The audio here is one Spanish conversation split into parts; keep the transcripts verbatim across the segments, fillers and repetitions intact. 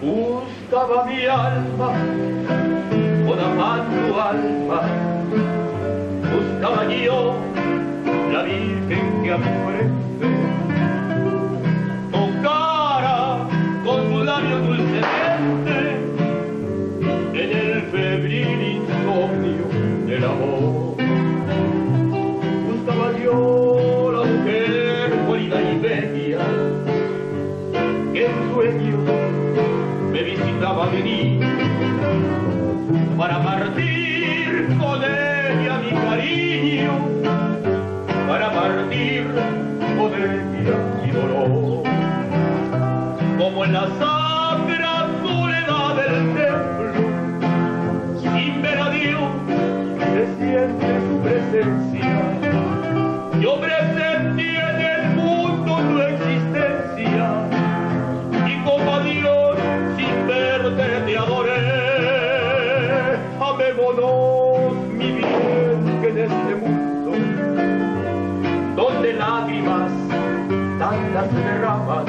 Buscaba mi alma, con afán tu alma, buscaba yo la Virgen que a mi frente tocara con su labio dulcemente en el febril insomnio del amor. Buscaba yo la mujer bonita y bella que en sueños me visitaba de mí para partir con ella mi cariño, para partir con ella mi dolor. Como en la sacra soledad del templo, sin ver a Dios, se siente su presencia. Yo presentí en el mundo tu existencia y como a Dios te adoré. Amémonos, mi bien, que en este mundo donde lágrimas tantas derraman,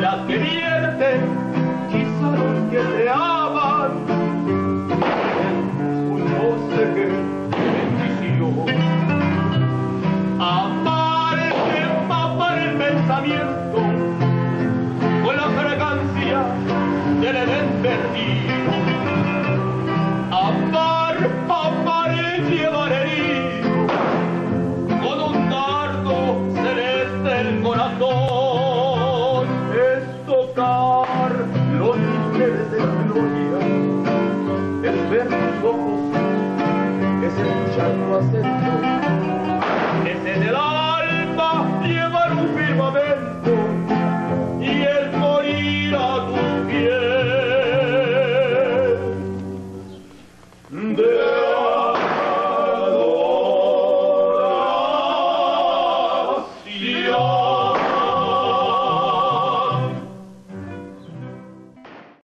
las que vierten quizá los que te aman, un no sé qué bendición. Aparece, papá, el pensamiento con la fragancia del Edén perdido, amar, amar y llevar herido, con un dardo celeste el corazón, es tocar los misterios de la gloria, es ver tus ojos, es escuchar tu acento, es en el alma llevar un firmamento,